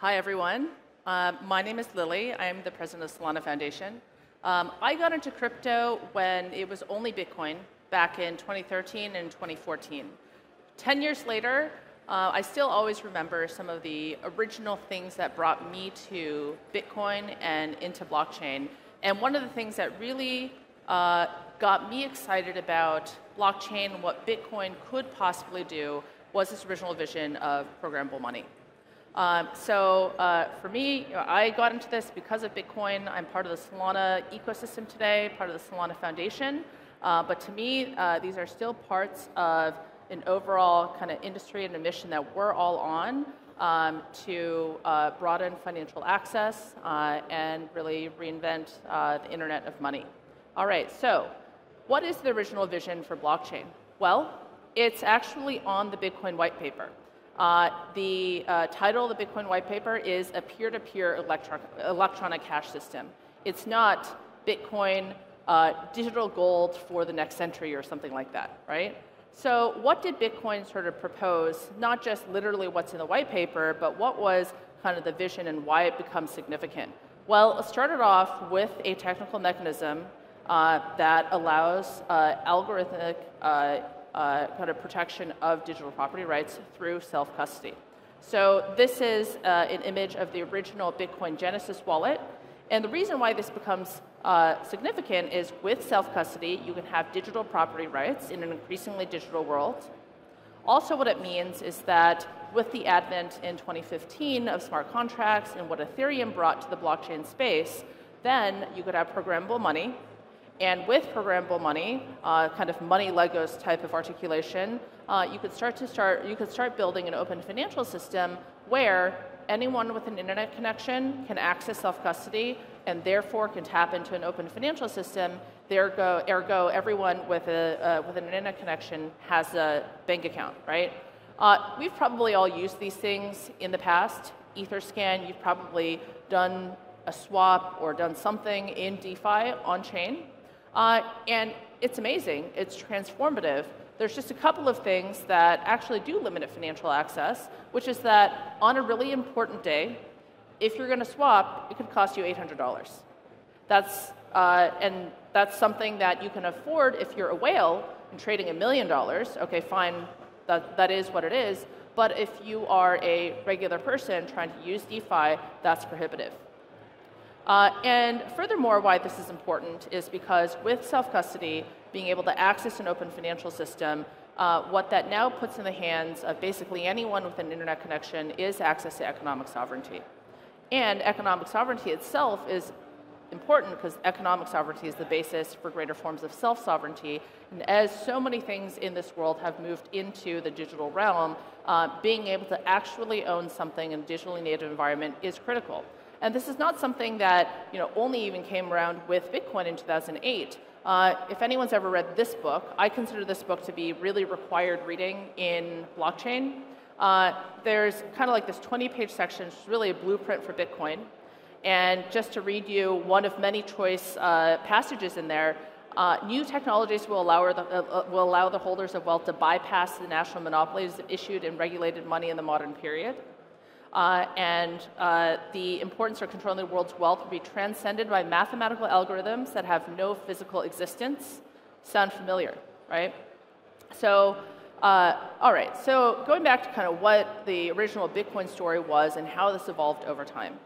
Hi, everyone. My name is Lily. I'm the president of Solana Foundation. I got into crypto when it was only Bitcoin back in 2013 and 2014. 10 years later, I still always remember some of the original things that brought me to Bitcoin and into blockchain. And one of the things that really got me excited about blockchain and what Bitcoin could possibly do was this original vision of programmable money. For me, I got into this because of Bitcoin. I'm part of the Solana ecosystem today, part of the Solana Foundation. But to me, these are still parts of an overall kind of industry and a mission that we're all on to broaden financial access and really reinvent the Internet of money. All right, so what is the original vision for blockchain? Well, it's actually on the Bitcoin white paper. The title of the Bitcoin white paper is a peer-to-peer electronic cash system. It's not Bitcoin digital gold for the next century or something like that, right? So what did Bitcoin sort of propose, not just literally what's in the white paper, but what was kind of the vision and why it becomes significant? Well, it started off with a technical mechanism that allows algorithmic kind of protection of digital property rights through self-custody. So this is an image of the original Bitcoin Genesis wallet. And the reason why this becomes significant is with self-custody, you can have digital property rights in an increasingly digital world. Also, what it means is that with the advent in 2015 of smart contracts and what Ethereum brought to the blockchain space, then you could have programmable money. And with programmable money, kind of money Legos type of articulation, you could start building an open financial system where anyone with an internet connection can access self-custody and therefore can tap into an open financial system. Ergo, everyone with an internet connection has a bank account, right? We've probably all used these things in the past. Etherscan, you've probably done a swap or done something in DeFi on chain. And it's amazing, it's transformative. There's just a couple of things that actually do limit financial access, which is that on a really important day, if you're gonna swap, it could cost you $800. That's something that you can afford if you're a whale and trading $1 million, okay, fine, that is what it is, but if you are a regular person trying to use DeFi, that's prohibitive. And furthermore, why this is important is because with self-custody, being able to access an open financial system, what that now puts in the hands of basically anyone with an internet connection is access to economic sovereignty. And economic sovereignty itself is important because economic sovereignty is the basis for greater forms of self-sovereignty. And as so many things in this world have moved into the digital realm, being able to actually own something in a digitally native environment is critical. And this is not something that only even came around with Bitcoin in 2008. If anyone's ever read this book, I consider this book to be really required reading in blockchain. There's kind of like this 20-page section, which is really a blueprint for Bitcoin. And just to read you one of many choice passages in there, new technologies will allow the holders of wealth to bypass the national monopolies issued and regulated money in the modern period. The importance of controlling the world's wealth will be transcended by mathematical algorithms that have no physical existence. Sound familiar, right? So, all right, so going back to kind of what the original Bitcoin story was and how this evolved over time.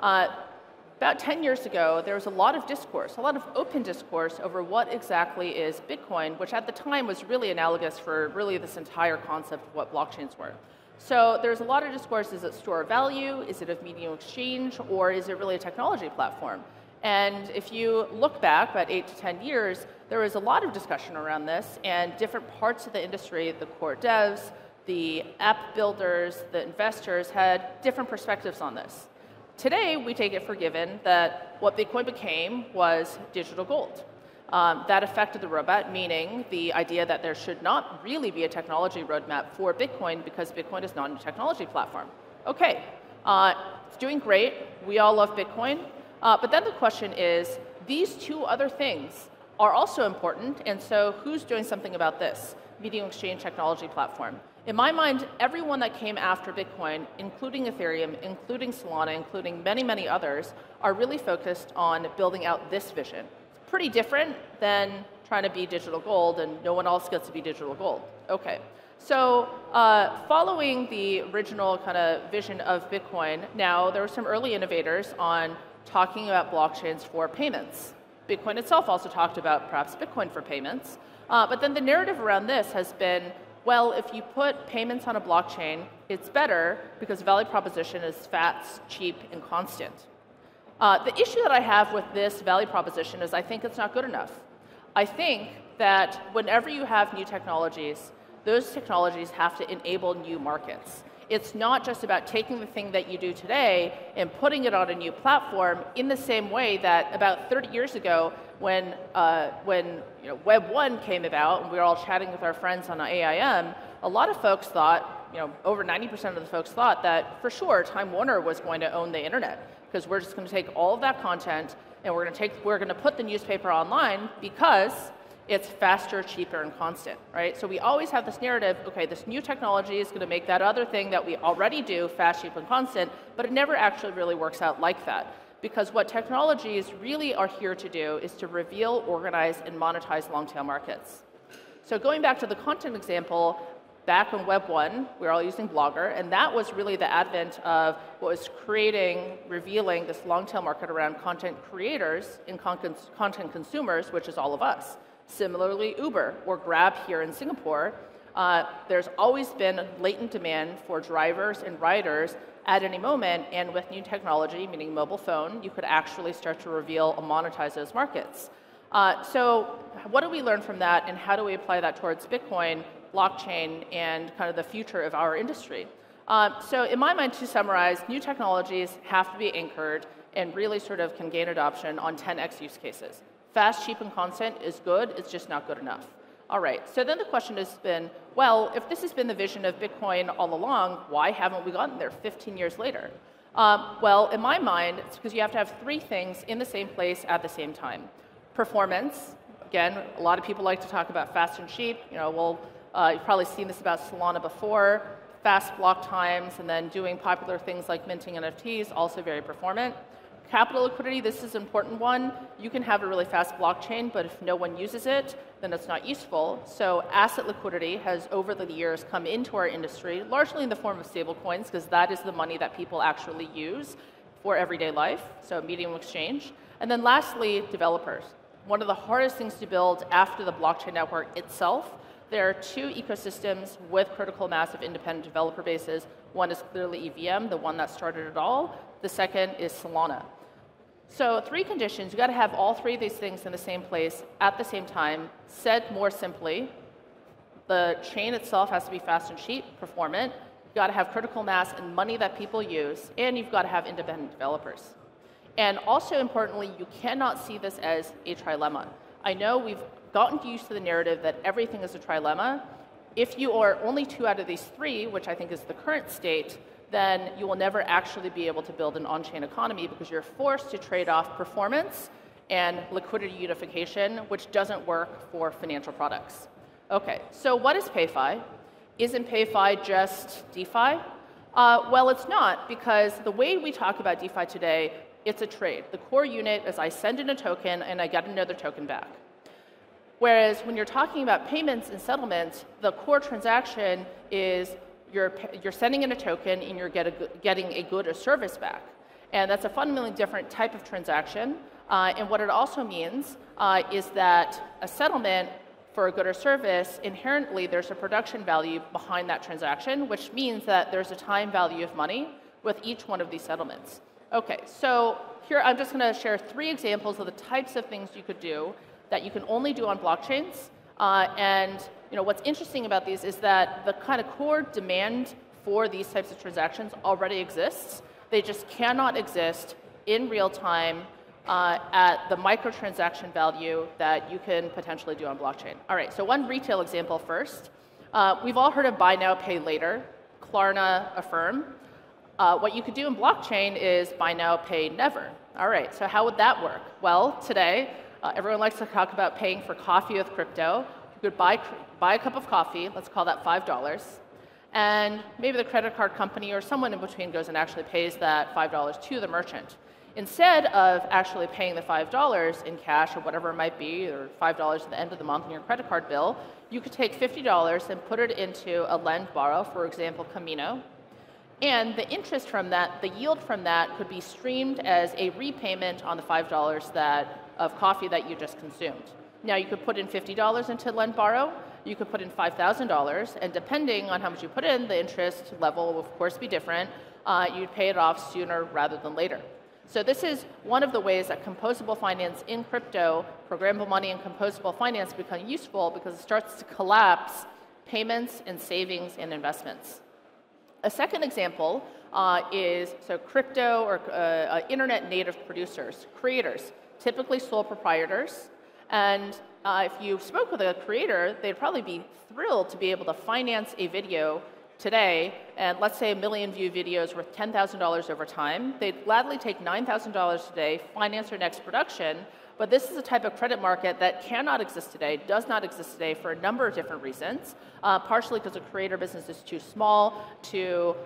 About 10 years ago, there was a lot of discourse, a lot of open discourse over what exactly is Bitcoin, which at the time was really analogous for really this entire concept of what blockchains were. So there's a lot of discourse, is it store of value, is it of medium exchange, or is it really a technology platform? And if you look back about 8 to 10 years, there was a lot of discussion around this, and different parts of the industry, the core devs, the app builders, the investors had different perspectives on this. Today, we take it for given that what Bitcoin became was digital gold. That affected the roadmap, meaning the idea that there should not really be a technology roadmap for Bitcoin because Bitcoin is not a technology platform. Okay, it's doing great. We all love Bitcoin. But then the question is, these two other things are also important, and so who's doing something about this? Medium exchange technology platform. In my mind, everyone that came after Bitcoin, including Ethereum, including Solana, including many, many others, are really focused on building out this vision. It's pretty different than trying to be digital gold, and no one else gets to be digital gold. Okay, so following the original kind of vision of Bitcoin, now there were some early innovators on talking about blockchains for payments. Bitcoin itself also talked about perhaps Bitcoin for payments, but then the narrative around this has been, well, if you put payments on a blockchain, it's better because the value proposition is fast, cheap, and constant. The issue that I have with this value proposition is I think it's not good enough. I think that whenever you have new technologies, those technologies have to enable new markets. It's not just about taking the thing that you do today and putting it on a new platform in the same way that about 30 years ago when Web 1 came about and we were all chatting with our friends on AIM, a lot of folks thought, over 90% of the folks thought that for sure Time Warner was going to own the internet because we're just going to take all of that content and we're going to put the newspaper online because it's faster, cheaper, and constant, right? So we always have this narrative, okay, this new technology is going to make that other thing that we already do fast, cheap, and constant, but it never actually really works out like that. Because what technologies really are here to do is to reveal, organize, and monetize long-tail markets. So going back to the content example, back on Web 1, we were all using Blogger, and that was really the advent of what was creating, revealing this long-tail market around content creators and content consumers, which is all of us. Similarly, Uber or Grab here in Singapore, there's always been a latent demand for drivers and riders at any moment, and with new technology, meaning mobile phone, you could actually start to reveal and monetize those markets. So what do we learn from that, and how do we apply that towards Bitcoin, blockchain, and kind of the future of our industry? So in my mind, to summarize, new technologies have to be anchored and really sort of can gain adoption on 10x use cases. Fast, cheap, and constant is good, it's just not good enough. All right, so then the question has been, well, if this has been the vision of Bitcoin all along, why haven't we gotten there 15 years later? Well, in my mind, it's because you have to have three things in the same place at the same time. Performance, again, a lot of people like to talk about fast and cheap. You've probably seen this about Solana before, fast block times, and then doing popular things like minting NFTs, also very performant. Capital liquidity, this is an important one. You can have a really fast blockchain, but if no one uses it, then it's not useful. So asset liquidity has, over the years, come into our industry, largely in the form of stablecoins, because that is the money that people actually use for everyday life, so medium exchange. And then lastly, developers. One of the hardest things to build after the blockchain network itself, there are two ecosystems with critical mass of independent developer bases. One is clearly EVM, the one that started it all. The second is Solana. So three conditions, you've got to have all three of these things in the same place at the same time. Said more simply, the chain itself has to be fast and cheap, performant. You've got to have critical mass and money that people use, and you've got to have independent developers. And also importantly, you cannot see this as a trilemma. I know we've gotten used to the narrative that everything is a trilemma. If you are only two out of these three, which I think is the current state, then you will never actually be able to build an on-chain economy because you're forced to trade off performance and liquidity unification, which doesn't work for financial products. Okay, so what is PayFi? Isn't PayFi just DeFi? Well, it's not, because the way we talk about DeFi today, it's a trade. The core unit is I send in a token and I get another token back. Whereas when you're talking about payments and settlements, the core transaction is you're sending in a token and you're getting a good or service back. And that's a fundamentally different type of transaction. And what it also means is that a settlement for a good or service, inherently there's a production value behind that transaction, which means that there's a time value of money with each one of these settlements. Okay, so here I'm just going to share three examples of the types of things you could do that you can only do on blockchains. What's interesting about these is that the kind of core demand for these types of transactions already exists. They just cannot exist in real time at the microtransaction value that you can potentially do on blockchain. All right, so one retail example first. We've all heard of buy now, pay later, Klarna, Affirm. What you could do in blockchain is buy now, pay never. All right, so how would that work? Well, today, Everyone likes to talk about paying for coffee with crypto. You could buy a cup of coffee, let's call that $5, and maybe the credit card company or someone in between goes and actually pays that $5 to the merchant. Instead of actually paying the $5 in cash or whatever it might be, or $5 at the end of the month in your credit card bill, you could take $50 and put it into a LendBorrow, for example, Camino. And the interest from that, the yield from that, could be streamed as a repayment on the $5 of coffee that you just consumed. Now, you could put in $50 into LendBorrow. You could put in $5,000. And depending on how much you put in, the interest level will, of course, be different. You'd pay it off sooner rather than later. So this is one of the ways that composable finance in crypto, programmable money and composable finance become useful because it starts to collapse payments and savings and investments. A second example is crypto or internet native producers, creators, typically sole proprietors. And if you spoke with a creator, they'd probably be thrilled to be able to finance a video today, and let's say a million-view video is worth $10,000 over time. They'd gladly take $9,000 today, finance their next production, but this is a type of credit market that cannot exist today, does not exist today for a number of different reasons, partially because the creator business is too small to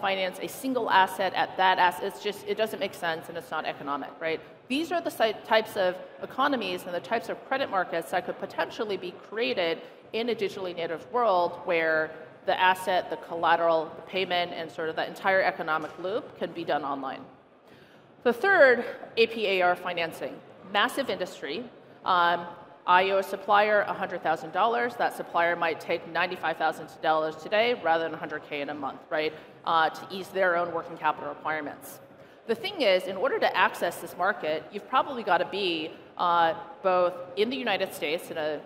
finance a single asset at that asset. It's just, it doesn't make sense, and it's not economic, right? These are the types of economies and the types of credit markets that could potentially be created in a digitally native world where the asset, the collateral, the payment, and sort of that entire economic loop can be done online. The third, APAR financing. Massive industry. I owe a supplier $100,000. That supplier might take $95,000 today rather than $100K in a month, right, to ease their own working capital requirements. The thing is, in order to access this market, you've probably got to be both in the United States in a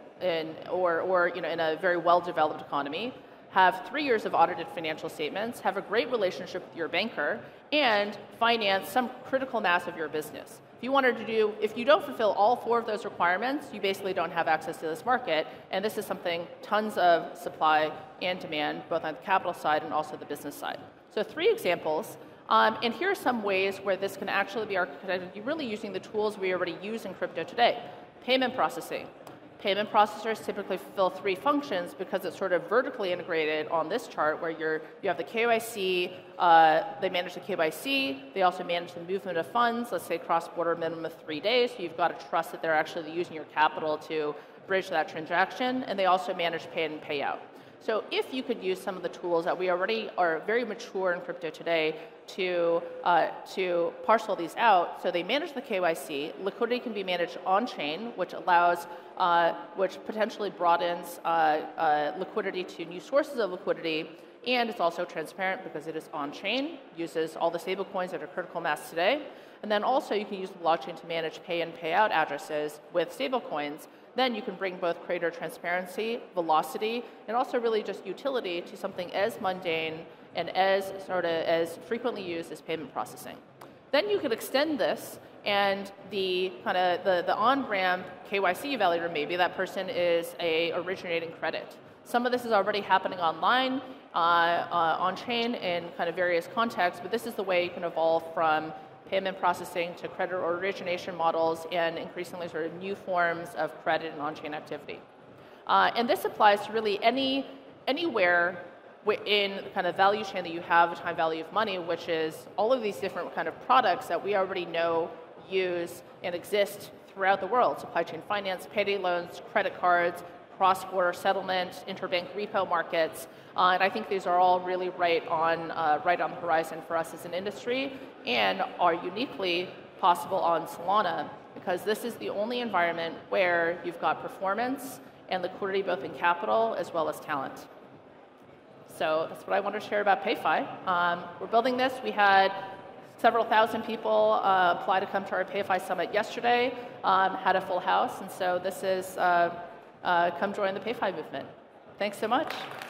very well-developed economy, have 3 years of audited financial statements, have a great relationship with your banker, and finance some critical mass of your business. If you don't fulfill all four of those requirements, you basically don't have access to this market, and this is something tons of supply and demand, both on the capital side and also the business side. So 3 examples, and here are some ways where this can actually be architected. You're really using the tools we already use in crypto today. Payment processing. Payment processors typically fulfill 3 functions because it's sort of vertically integrated on this chart where you have the KYC, they manage the KYC, they also manage the movement of funds, let's say cross-border minimum of 3 days, so you've got to trust that they're actually using your capital to bridge that transaction, and they also manage pay in and payout. So if you could use some of the tools that we already are very mature in crypto today to parcel these out, so they manage the KYC, liquidity can be managed on-chain, which allows, which potentially broadens liquidity to new sources of liquidity, and it's also transparent because it is on-chain, uses all the stablecoins that are critical mass today, and then also you can use the blockchain to manage pay and payout addresses with stablecoins. Then you can bring both creator transparency, velocity, and also really just utility to something as mundane and as frequently used as payment processing. Then you could extend this, and the on-ramp KYC validator, maybe that person is a originating credit. Some of this is already happening online, on-chain, in various contexts, but this is the way you can evolve from payment processing to credit or origination models and increasingly new forms of credit and on-chain activity. And this applies to really anywhere within the value chain that you have, time value of money, which is all of these different products that we already know, use, and exist throughout the world. Supply chain finance, payday loans, credit cards, cross-border settlement, interbank repo markets, and I think these are all really right on the horizon for us as an industry, and are uniquely possible on Solana because this is the only environment where you've got performance and liquidity both in capital as well as talent. So that's what I wanted to share about PayFi. We're building this. We had several thousand people apply to come to our PayFi Summit yesterday, had a full house, and so this is come join the PayFi movement. Thanks so much.